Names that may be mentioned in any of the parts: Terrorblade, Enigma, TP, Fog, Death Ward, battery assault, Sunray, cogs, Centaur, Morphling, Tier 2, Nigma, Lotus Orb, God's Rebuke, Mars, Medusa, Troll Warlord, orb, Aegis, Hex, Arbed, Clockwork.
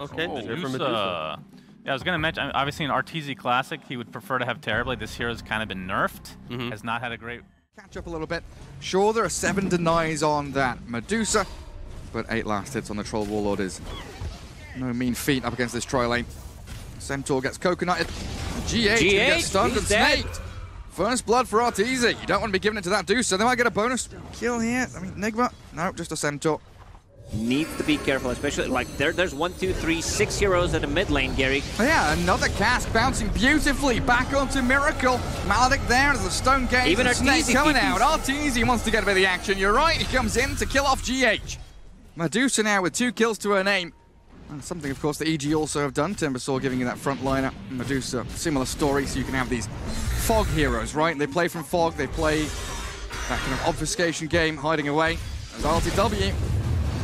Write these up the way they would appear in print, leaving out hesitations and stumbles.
Okay. Oh, Medusa. Yeah, I was gonna mention. Obviously, in Arteezy Classic, he would prefer to have Terrorblade. This hero's kind of been nerfed. Mm-hmm. Has not had a great catch up a little bit. Sure, there are 7 denies on that Medusa, but 8 last hits on the Troll Warlord is no mean feat up against this Troy lane. Centaur gets coconuted. GH gets stunned and snaked. First blood for Arteezy. You don't want to be giving it to that Deuce, so they might get a bonus kill here. I mean, Nigma, no, just a Centaur. Needs to be careful, especially like there's 6 heroes at the mid lane, Gary. Yeah, another cast bouncing beautifully back onto Miracle. Maledict there as the Stone Gaze. Even Arteezy coming out. Arteezy wants to get a bit of the action. You're right, he comes in to kill off GH. Medusa now with 2 kills to her name. And something, of course, the EG also have done. Timbersaw giving you that front liner. Medusa, similar story, so you can have these Fog heroes, right? They play from Fog, they play that kind of obfuscation game, hiding away. As ILTW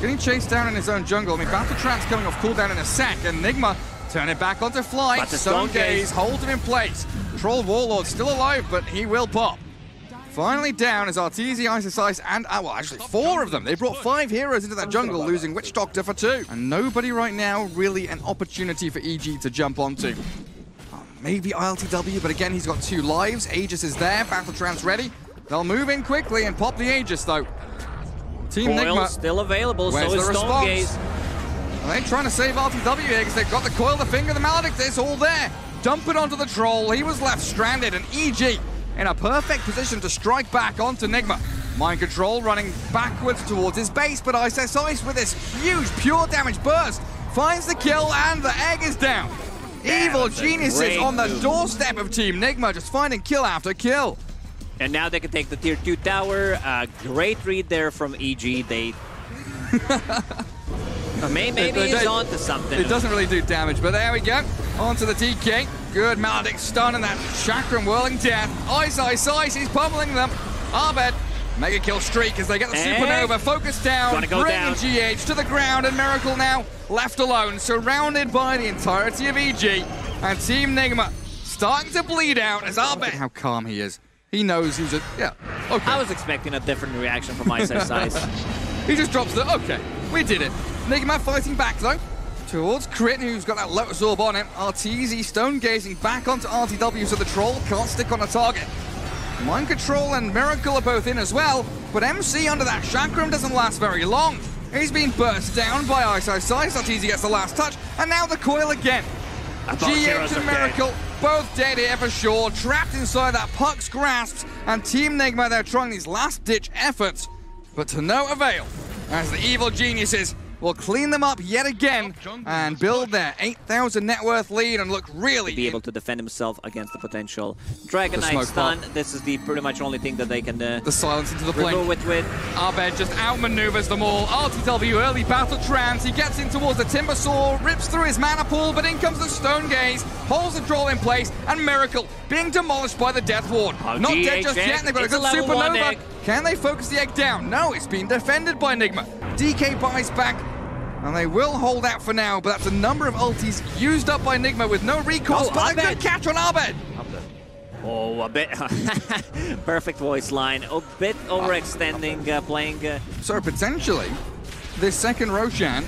getting chased down in his own jungle. I mean, Battle Trance coming off cooldown in a sec. Enigma turn it back onto Fly. Stone Gaze hold him in place. Troll Warlord still alive, but he will pop. Finally down is Arteezy, iceiceice, and well, actually 4 of them. They brought 5 heroes into that jungle, losing Witch Doctor for 2. And nobody right now really an opportunity for EG to jump onto. Maybe ILTW, but again, he's got 2 lives. Aegis is there, Battle Trance ready. They'll move in quickly and pop the Aegis, though. Team Nigma still available, so is Stone Gaze. Well, they're trying to save RTW here because they've got the coil, the finger, the maledict. It's all there. Dump it onto the troll. He was left stranded, and EG in a perfect position to strike back onto Nigma. Mind Control running backwards towards his base, but iceiceice with this huge pure damage burst finds the kill, and the egg is down. Yeah, evil geniuses on the doorstep of Team Nigma, just finding kill after kill. And now they can take the tier 2 tower. Great read there from EG. They maybe he's onto something. It doesn't really do damage, but there we go. Onto the DK. Good Maledict stun and that Chakram whirling death. iceiceice, he's pummeling them. Arbed, mega kill streak as they get the supernova. Focus down, bringing GH to the ground, and Miracle now left alone, surrounded by the entirety of EG. And Team Nigma starting to bleed out as Arbed. Look at how calm he is. He knows he's a, yeah, okay. I was expecting a different reaction from iceiceice. He just drops the, okay, we did it. Nigma fighting back, though, towards Crit, who's got that Lotus Orb on him. Arteezy stone gazing back onto RTW, so the troll can't stick on a target. Mind Control and Miracle are both in as well, but MC under that Chakram doesn't last very long. He's been burst down by iceiceice. Arteezy gets the last touch, and now the coil again. GH and Miracle both dead here for sure, trapped inside that Puck's grasp, and Team Nigma, they're trying these last-ditch efforts, but to no avail, as the evil geniuses will clean them up yet again and build their 8,000 net worth lead and look really... be able to defend himself against the potential Dragonite stun. This is the pretty much only thing that they can... the silence into the plane. Arbed just outmaneuvers them all. RTW early Battle Trance. He gets in towards the Timber Saw, rips through his mana pool, but in comes the Stone Gaze, holds the troll in place, and Miracle being demolished by the Death Ward. Not dead just yet, and they've got a good supernova. Can they focus the egg down? No, it's been defended by Nigma. DK buys back, and they will hold out for now, but that's a number of ultis used up by Nigma with no recoil. But a good catch on Arbed! Oh, a bit. Perfect voice line. A bit overextending, playing... So potentially, this second Roshan,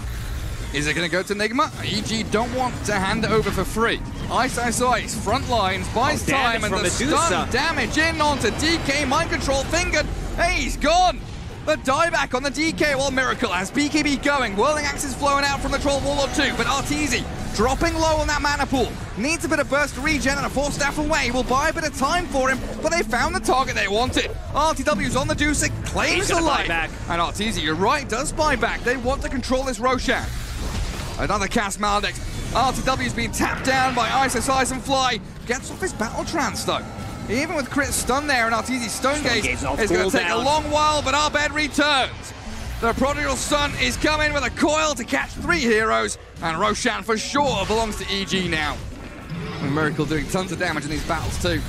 is it going to go to Nigma? EG don't want to hand it over for free. iceiceice, front lines, buys time, and the stun damage in onto DK. Mind Control fingered. Hey, he's gone! The dieback on the DK while Miracle has BKB going. Whirling Axes flowing out from the Troll Warlord 2, but Arteezy dropping low on that mana pool. Needs a bit of burst regen and a 4 staff away. Will buy a bit of time for him, but they found the target they wanted. RTW's on the Deuce, claims the life. And Arteezy, you're right, does buy back. They want to control this Roshan. Another cast Maledict. RTW's been tapped down by iceiceice and Fly. Gets off his Battle Trance, though. Even with Crit stun there, and Arteezy's Stone Gaze is going to take a long while, but Arbed returns. The Prodigal Son is coming with a coil to catch 3 heroes, and Roshan for sure belongs to EG now. And Miracle doing tons of damage in these battles too.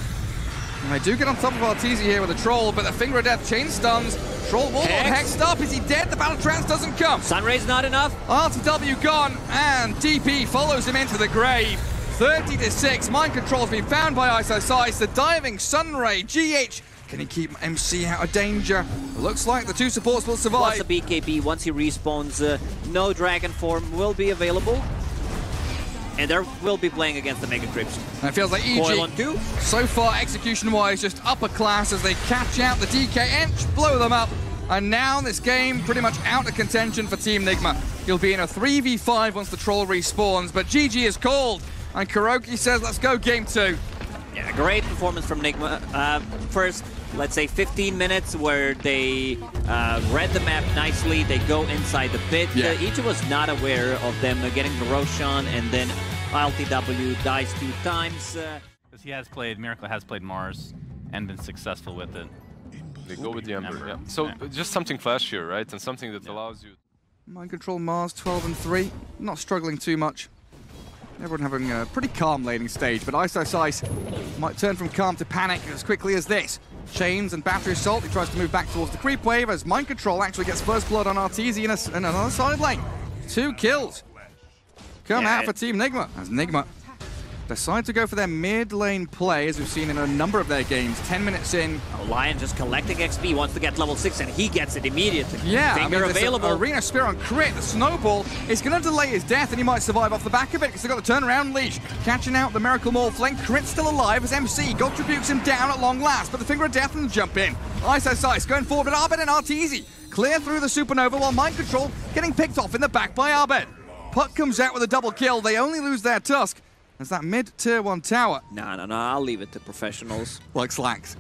And they do get on top of Arteezy here with a troll, but the Finger of Death chain stuns. Troll Warlord hexed up. Is he dead? The Battle Trance doesn't come. Sunray's not enough. RTW gone, and TP follows him into the grave. 30-6, Mind Control's been found by iceiceice. The diving Sunray, GH, can he keep MC out of danger? Looks like the 2 supports will survive. Plus the BKB, once he respawns, no dragon form will be available. And they will be playing against the Mega Crypt. And it feels like EG, so far execution-wise, just upper class as they catch out the DK and blow them up. And now this game pretty much out of contention for Team Nigma. He'll be in a 3v5 once the troll respawns, but GG is called. And Kuroki says, let's go game two. Yeah, great performance from Nigma. First, let's say 15 minutes where they read the map nicely. They go inside the pit. Yeah. Each was not aware of them getting the Roshan, and then ILTW dies 2 times. Because he has played, Miracle has played Mars and been successful with it. They go with the Ember, yeah. So just something flashier, right? And something that allows you... Mind Control Mars, 12 and 3. Not struggling too much. Everyone having a pretty calm laning stage, but iceiceice might turn from calm to panic as quickly as this. Chains and Battery Assault, he tries to move back towards the creep wave as Mind Control actually gets first blood on Arteezy in another side lane. 2 kills. Come out for Team Nigma, as Nigma decide to go for their mid-lane play, as we've seen in a number of their games. 10 minutes in. Lion just collecting XP, wants to get level 6, and he gets it immediately. Yeah, Finger available. Arena Spear on Crit, the Snowball is going to delay his death, and he might survive off the back of it, because they've got the turnaround leash. Catching out the Miracle Morphling, Crit's still alive as MC. God rebukes him down at long last, but the Finger of Death and jump in. iceiceice going forward, but Arbed and Arteezy clear through the Supernova, while Mind Control getting picked off in the back by Arbed. Puck comes out with a double kill, they only lose their Tusk. Is that mid-tier 1 tower? No, I'll leave it to professionals. Like Slacks.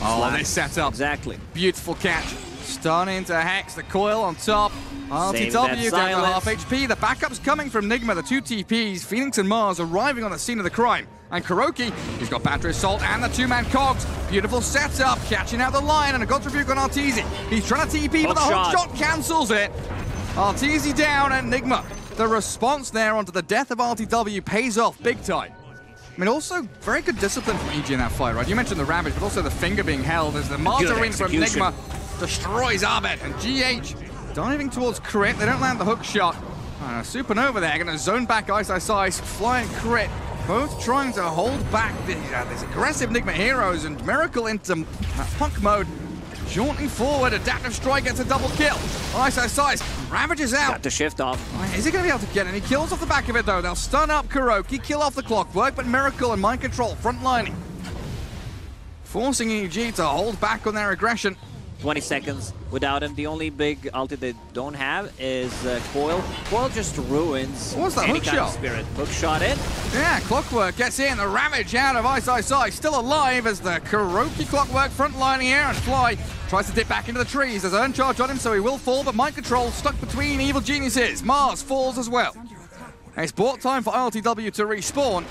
Oh, they set up. Exactly. Beautiful catch. Stun into Hex, the coil on top. RTW down to half HP. The backup's coming from Nigma, the 2 TPs. Phoenix and Mars arriving on the scene of the crime. And Kuroki, he's got Battery Assault and the 2-man cogs. Beautiful setup, catching out the Lion and a God's Rebuke on Arteezy. He's trying to TP, but the whole shot cancels it. Arteezy down and Nigma. The response there onto the death of RTW pays off big time. I mean, also very good discipline from EG in that fight, right? You mentioned the Ravage, but also the Finger being held as the Martyrin from Nigma destroys Arbed. And GH diving towards Crit. They don't land the hook shot. Supernova there, going to zone back iceiceice, flying Crit. Both trying to hold back these aggressive Nigma heroes, and Miracle into punk mode. Jaunting forward, Adaptive Strike gets a double kill. iceiceice ravages out. Got to shift off. Is he going to be able to get any kills off the back of it, though? They'll stun up Kuroki, kill off the Clockwork, but Miracle and Mind Control frontlining, forcing EG to hold back on their aggression. 20 seconds without him. The only big ulti they don't have is Coil. Coil just ruins any kind of spirit. Hook shot in. Yeah, Clockwork gets in. The Ravage out of iceiceice. Still alive as the Kuroki Clockwork frontlining here, and Fly tries to dip back into the trees. There's Earn Charge on him, so he will fall, but Mind Control stuck between evil geniuses. Mars falls as well. And it's bought time for ILTW to respawn.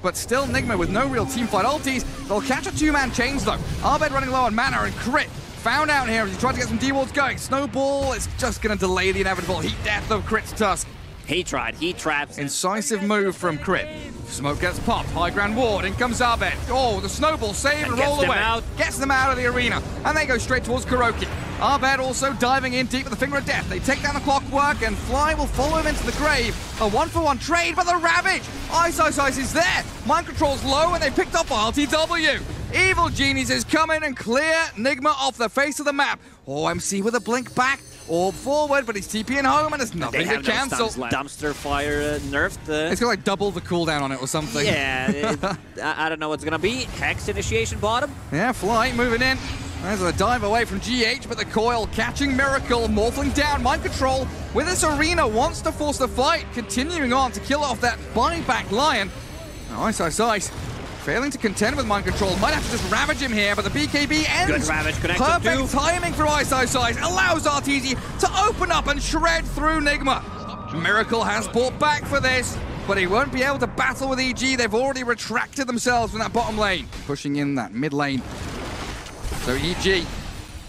But still, Nigma with no real teamfight ultis. They'll catch a 2-man chains, though. Arbed running low on mana, and Crit found out here as he tried to get some D-wards going. Snowball is just going to delay the inevitable heat death of Crit's Tusk. He tried, he traps. Incisive move from Crit. Smoke gets popped, high ground ward, in comes Arbed. Oh, the Snowball save and roll away. Gets them out of the arena, and they go straight towards Kuroki. Arbed also diving in deep with the Finger of Death. They take down the Clockwork, and Fly will follow him into the grave. A 1-for-1 trade, but the Ravage! iceiceice is there! Mind Control's low, and they picked up RTW. Evil Genies is coming and clear Nigma off the face of the map. Oh, MC with a blink back, orb forward, but he's TPing home and it's nothing to cancel. Dumpster fire nerfed. It's got like double the cooldown on it or something. Yeah, I don't know what's going to be. Hex initiation bottom. Yeah, Fly moving in. There's a dive away from GH, but the coil catching Miracle, Morphling down. Mind Control with this arena wants to force the fight, continuing on to kill off that buyback Lion. Now, iceiceice failing to contend with Mind Control. Might have to just ravage him here, but the BKB ends. Good ravage connected. Perfect timing for iceiceice allows Arteezy to open up and shred through Nigma. Miracle has bought back for this, but he won't be able to battle with EG. They've already retracted themselves from that bottom lane. Pushing in that mid lane. So EG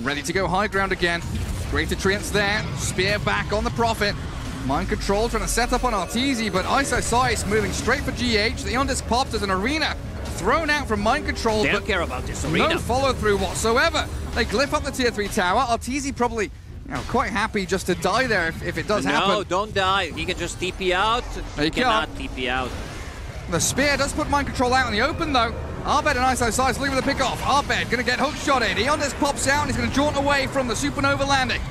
ready to go high ground again. Great Trance there. Spear back on the Prophet. Mind Control trying to set up on Arteezy, but iceiceice moving straight for GH. The on-disc popped as an arena thrown out from Mind Control. They don't care about this arena. No follow-through whatsoever. They glyph up the tier 3 tower. Arteezy probably quite happy just to die there if it does happen. No, don't die. He can just TP out. He cannot TP out. The spear does put Mind Control out in the open, though. Arbed and iceiceice leaving the pick off. Arbed going to get hookshotted. Eondis pops out and he's going to jaunt away from the Supernova landing.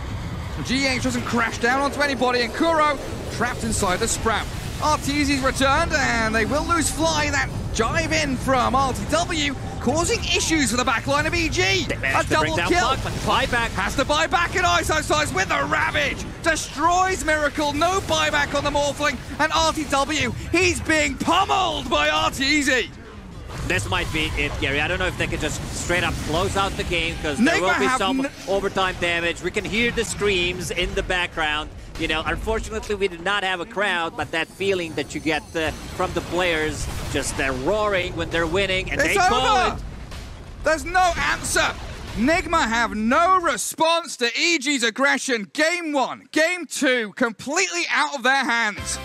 GH doesn't crash down onto anybody, and Kuro trapped inside the Sprout. Arteezy's returned, and they will lose Fly. That jive in from ILTW, causing issues for the backline of EG. A double kill. Buyback has to buy back at iceiceice with a Ravage. Destroys Miracle, no buyback on the Morphling, and ILTW, he's being pummeled by Arteezy. This might be it, Gary. I don't know if they can just straight up close out the game, because there will be some overtime damage. We can hear the screams in the background. You know, unfortunately, we did not have a crowd, but that feeling that you get from the players, just they're roaring when they're winning, and they call it. There's no answer. Nigma have no response to EG's aggression. Game one, game two, completely out of their hands.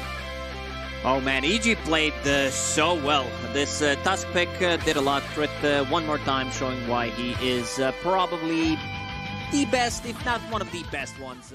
Oh man, EG played so well. This Tusk pick did a lot. Crit one more time, showing why he is probably the best, if not one of the best ones.